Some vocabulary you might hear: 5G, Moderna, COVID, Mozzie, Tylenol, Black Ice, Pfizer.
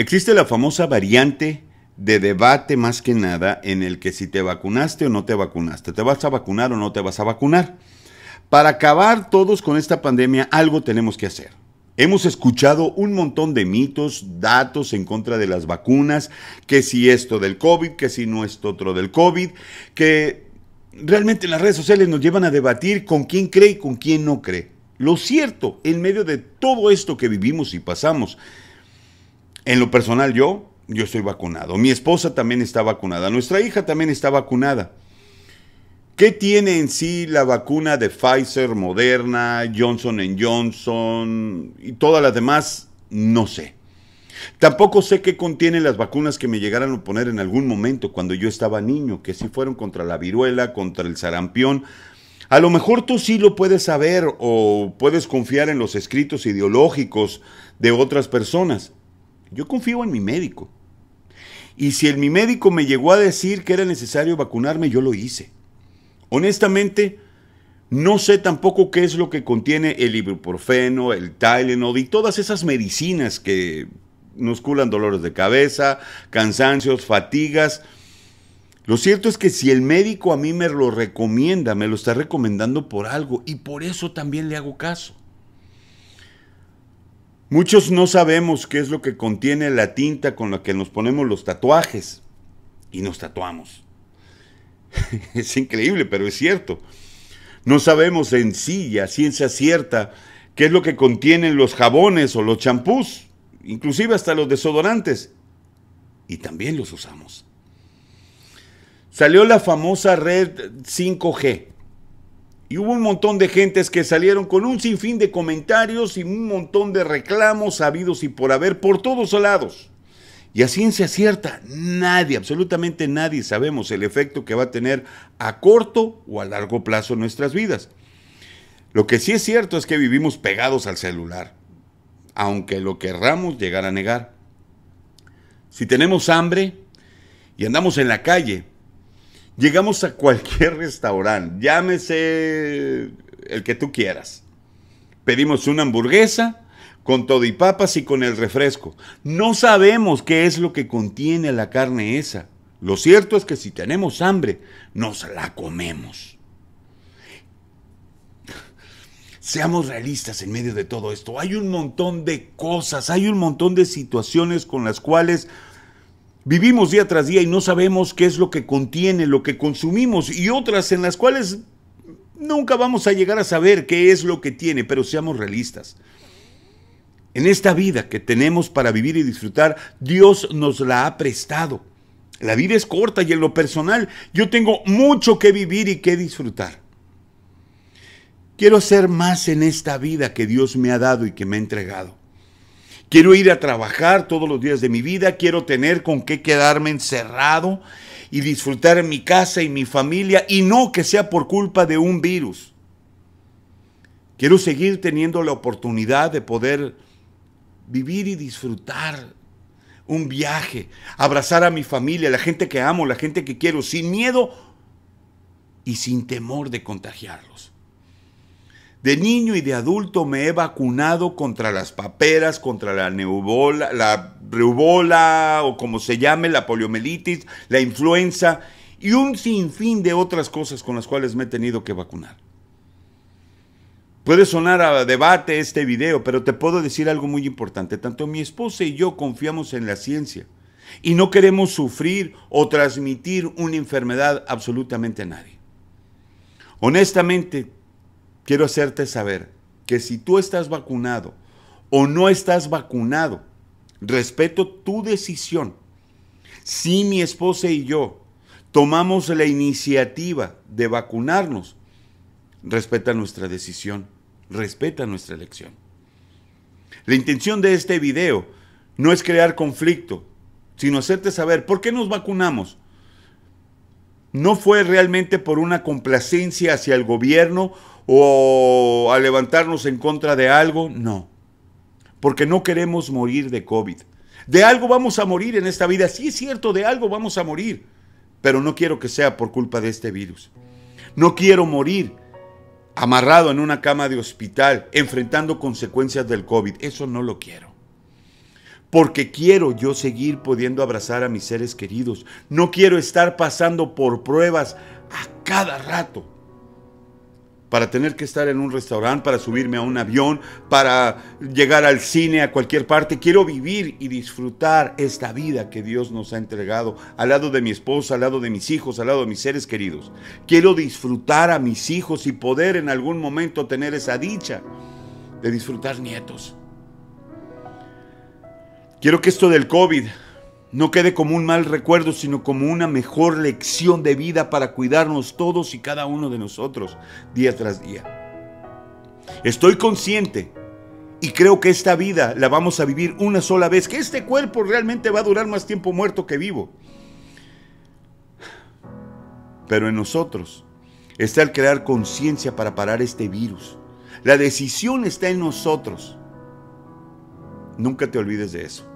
Existe la famosa variante de debate, más que nada, en el que si te vacunaste o no te vacunaste, te vas a vacunar o no te vas a vacunar. Para acabar todos con esta pandemia, algo tenemos que hacer. Hemos escuchado un montón de mitos, datos en contra de las vacunas, que si esto del COVID, que si no esto otro del COVID, que realmente en las redes sociales nos llevan a debatir con quién cree y con quién no cree. Lo cierto, en medio de todo esto que vivimos y pasamos, en lo personal yo estoy vacunado, mi esposa también está vacunada, nuestra hija también está vacunada. ¿Qué tiene en sí la vacuna de Pfizer, Moderna, Johnson & Johnson y todas las demás? No sé. Tampoco sé qué contienen las vacunas que me llegaron a poner en algún momento cuando yo estaba niño, que sí fueron contra la viruela, contra el sarampión. A lo mejor tú sí lo puedes saber o puedes confiar en los escritos ideológicos de otras personas. Yo confío en mi médico. Y si mi médico me llegó a decir que era necesario vacunarme, yo lo hice. Honestamente, no sé tampoco qué es lo que contiene el ibuprofeno, el Tylenol y todas esas medicinas que nos curan dolores de cabeza, cansancios, fatigas. Lo cierto es que si el médico a mí me lo recomienda, me lo está recomendando por algo y por eso también le hago caso. Muchos no sabemos qué es lo que contiene la tinta con la que nos ponemos los tatuajes y nos tatuamos. Es increíble, pero es cierto. No sabemos en sí, a ciencia cierta, qué es lo que contienen los jabones o los champús, inclusive hasta los desodorantes, y también los usamos. Salió la famosa red 5G y hubo un montón de gentes que salieron con un sinfín de comentarios y un montón de reclamos habidos y por haber por todos lados. Y a ciencia cierta, nadie, absolutamente nadie, sabemos el efecto que va a tener a corto o a largo plazo en nuestras vidas. Lo que sí es cierto es que vivimos pegados al celular, aunque lo querramos llegar a negar. Si tenemos hambre y andamos en la calle, llegamos a cualquier restaurante, llámese el que tú quieras, pedimos una hamburguesa, con todo y papas y con el refresco. No sabemos qué es lo que contiene la carne esa. Lo cierto es que si tenemos hambre, nos la comemos. Seamos realistas en medio de todo esto. Hay un montón de cosas, hay un montón de situaciones con las cuales vivimos día tras día y no sabemos qué es lo que contiene, lo que consumimos, y otras en las cuales nunca vamos a llegar a saber qué es lo que tiene, pero seamos realistas. En esta vida que tenemos para vivir y disfrutar, Dios nos la ha prestado. La vida es corta y en lo personal yo tengo mucho que vivir y que disfrutar. Quiero hacer más en esta vida que Dios me ha dado y que me ha entregado. Quiero ir a trabajar todos los días de mi vida, quiero tener con qué quedarme encerrado y disfrutar en mi casa y mi familia, y no que sea por culpa de un virus. Quiero seguir teniendo la oportunidad de poder vivir y disfrutar un viaje, abrazar a mi familia, la gente que amo, la gente que quiero, sin miedo y sin temor de contagiarlos. De niño y de adulto me he vacunado contra las paperas, contra la neubola, la reubola o como se llame, la poliomielitis, la influenza y un sinfín de otras cosas con las cuales me he tenido que vacunar. Puede sonar a debate este video, pero te puedo decir algo muy importante. Tanto mi esposa y yo confiamos en la ciencia y no queremos sufrir o transmitir una enfermedad absolutamente a nadie. Honestamente, quiero hacerte saber que si tú estás vacunado o no estás vacunado, respeto tu decisión. Si mi esposa y yo tomamos la iniciativa de vacunarnos, respeta nuestra decisión, respeta nuestra elección. La intención de este video no es crear conflicto, sino hacerte saber por qué nos vacunamos. No fue realmente por una complacencia hacia el gobierno o a levantarnos en contra de algo, no. Porque no queremos morir de COVID. De algo vamos a morir en esta vida, sí es cierto, de algo vamos a morir, pero no quiero que sea por culpa de este virus. No quiero morir amarrado en una cama de hospital, enfrentando consecuencias del COVID. Eso no lo quiero. porque quiero yo seguir pudiendo abrazar a mis seres queridos. No quiero estar pasando por pruebas a cada rato para tener que estar en un restaurante, para subirme a un avión, para llegar al cine, a cualquier parte. Quiero vivir y disfrutar esta vida que Dios nos ha entregado, al lado de mi esposa, al lado de mis hijos, al lado de mis seres queridos. Quiero disfrutar a mis hijos y poder en algún momento tener esa dicha de disfrutar nietos. Quiero que esto del COVID no quede como un mal recuerdo, sino como una mejor lección de vida para cuidarnos todos y cada uno de nosotros día tras día. Estoy consciente y creo que esta vida la vamos a vivir una sola vez, que este cuerpo realmente va a durar más tiempo muerto que vivo. Pero en nosotros está el crear conciencia para parar este virus. La decisión está en nosotros. Nunca te olvides de eso.